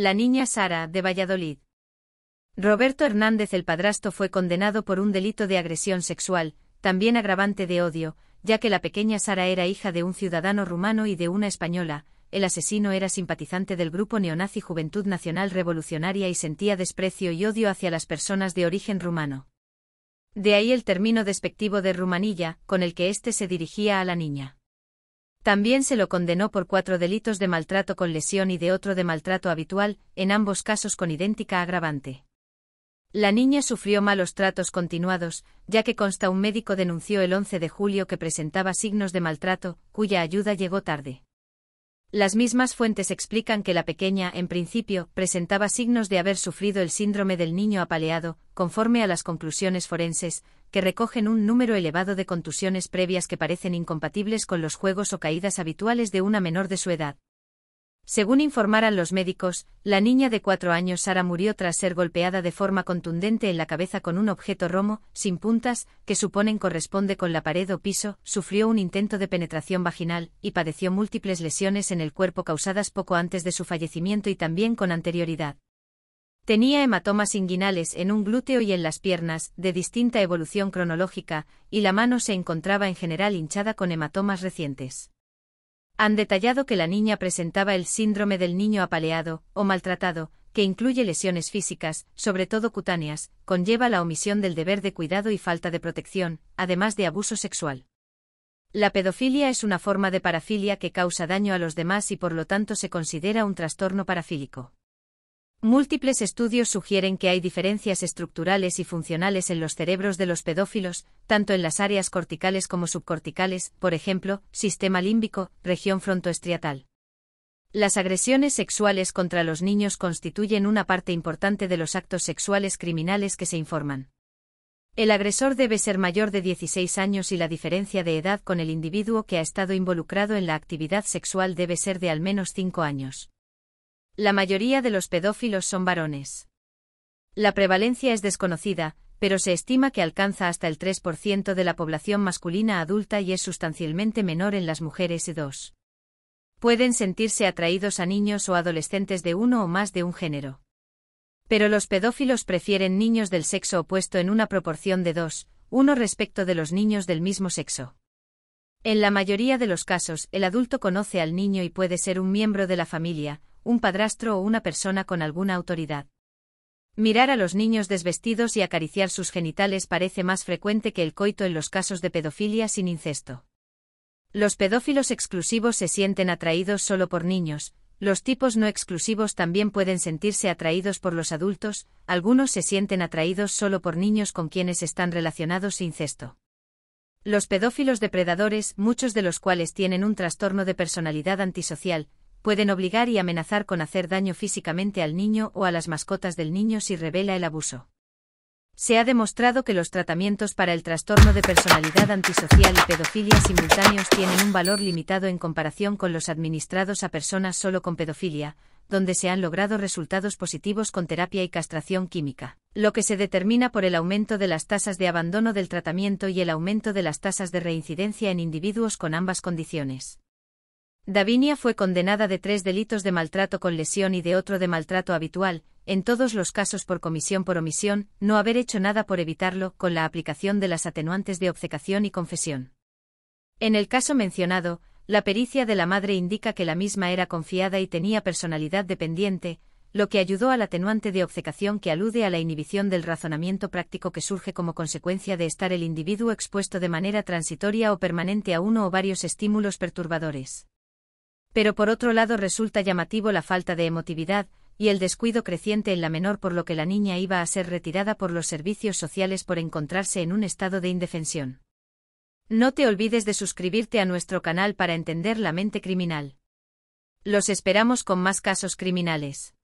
la niña Sara de Valladolid. Roberto Hernández, el padrastro, fue condenado por un delito de agresión sexual, también agravante de odio, ya que la pequeña Sara era hija de un ciudadano rumano y de una española. El asesino era simpatizante del grupo neonazi Juventud Nacional Revolucionaria y sentía desprecio y odio hacia las personas de origen rumano. De ahí el término despectivo de rumanilla, con el que éste se dirigía a la niña. También se lo condenó por 4 delitos de maltrato con lesión y de otro de maltrato habitual, en ambos casos con idéntica agravante. La niña sufrió malos tratos continuados, ya que consta un médico denunció el 11 de julio que presentaba signos de maltrato, cuya ayuda llegó tarde. Las mismas fuentes explican que la pequeña, en principio, presentaba signos de haber sufrido el síndrome del niño apaleado, conforme a las conclusiones forenses, que recogen un número elevado de contusiones previas que parecen incompatibles con los juegos o caídas habituales de una menor de su edad. Según informaran los médicos, la niña de 4 años Sara murió tras ser golpeada de forma contundente en la cabeza con un objeto romo, sin puntas, que suponen corresponde con la pared o piso, sufrió un intento de penetración vaginal, y padeció múltiples lesiones en el cuerpo causadas poco antes de su fallecimiento y también con anterioridad. Tenía hematomas inguinales en un glúteo y en las piernas, de distinta evolución cronológica, y la mano se encontraba en general hinchada con hematomas recientes. Han detallado que la niña presentaba el síndrome del niño apaleado, o maltratado, que incluye lesiones físicas, sobre todo cutáneas, conlleva la omisión del deber de cuidado y falta de protección, además de abuso sexual. La pedofilia es una forma de parafilia que causa daño a los demás y por lo tanto se considera un trastorno parafílico. Múltiples estudios sugieren que hay diferencias estructurales y funcionales en los cerebros de los pedófilos, tanto en las áreas corticales como subcorticales, por ejemplo, sistema límbico, región frontoestriatal. Las agresiones sexuales contra los niños constituyen una parte importante de los actos sexuales criminales que se informan. El agresor debe ser mayor de 16 años y la diferencia de edad con el individuo que ha estado involucrado en la actividad sexual debe ser de al menos 5 años. La mayoría de los pedófilos son varones. La prevalencia es desconocida, pero se estima que alcanza hasta el 3% de la población masculina adulta y es sustancialmente menor en las mujeres. Pueden sentirse atraídos a niños o adolescentes de uno o más de un género. Pero los pedófilos prefieren niños del sexo opuesto en una proporción de 2:1 respecto de los niños del mismo sexo. En la mayoría de los casos, el adulto conoce al niño y puede ser un miembro de la familia, un padrastro o una persona con alguna autoridad. Mirar a los niños desvestidos y acariciar sus genitales parece más frecuente que el coito en los casos de pedofilia sin incesto. Los pedófilos exclusivos se sienten atraídos solo por niños, los tipos no exclusivos también pueden sentirse atraídos por los adultos, algunos se sienten atraídos solo por niños con quienes están relacionados sin incesto. Los pedófilos depredadores, muchos de los cuales tienen un trastorno de personalidad antisocial, pueden obligar y amenazar con hacer daño físicamente al niño o a las mascotas del niño si revela el abuso. Se ha demostrado que los tratamientos para el trastorno de personalidad antisocial y pedofilia simultáneos tienen un valor limitado en comparación con los administrados a personas solo con pedofilia, donde se han logrado resultados positivos con terapia y castración química, lo que se determina por el aumento de las tasas de abandono del tratamiento y el aumento de las tasas de reincidencia en individuos con ambas condiciones. Davinia fue condenada de 3 delitos de maltrato con lesión y de otro de maltrato habitual, en todos los casos por comisión por omisión, no haber hecho nada por evitarlo, con la aplicación de las atenuantes de obcecación y confesión. En el caso mencionado, la pericia de la madre indica que la misma era confiada y tenía personalidad dependiente, lo que ayudó al atenuante de obcecación que alude a la inhibición del razonamiento práctico que surge como consecuencia de estar el individuo expuesto de manera transitoria o permanente a uno o varios estímulos perturbadores. Pero por otro lado resulta llamativo la falta de emotividad, y el descuido creciente en la menor por lo que la niña iba a ser retirada por los servicios sociales por encontrarse en un estado de indefensión. No te olvides de suscribirte a nuestro canal para entender la mente criminal. Los esperamos con más casos criminales.